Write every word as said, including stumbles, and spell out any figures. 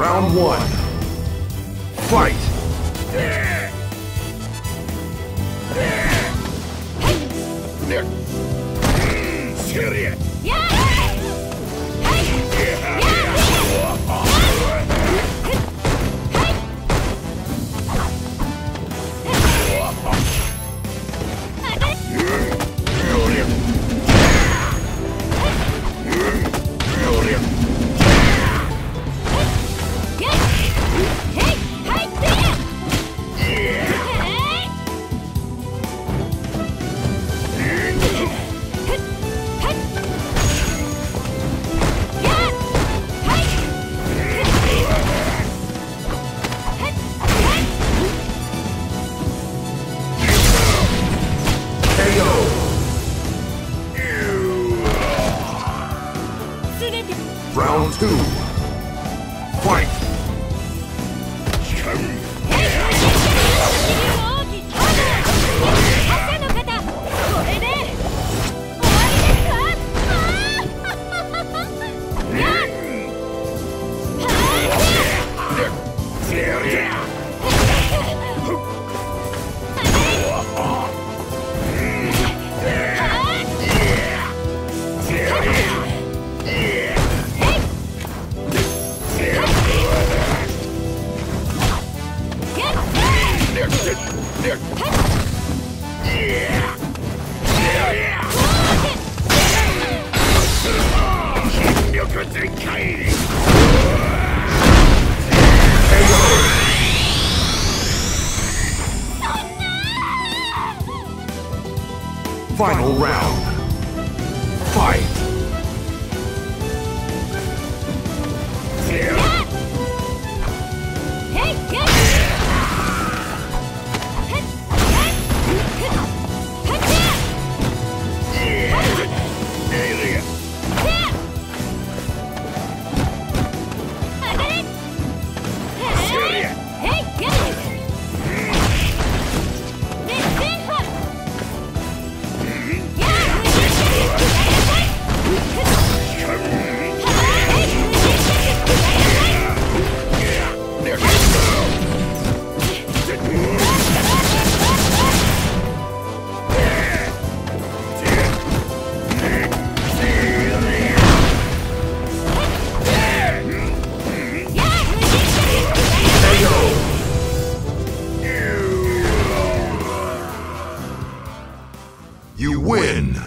Round one. Fight! Round two. Fight! Final round. Fight! You win!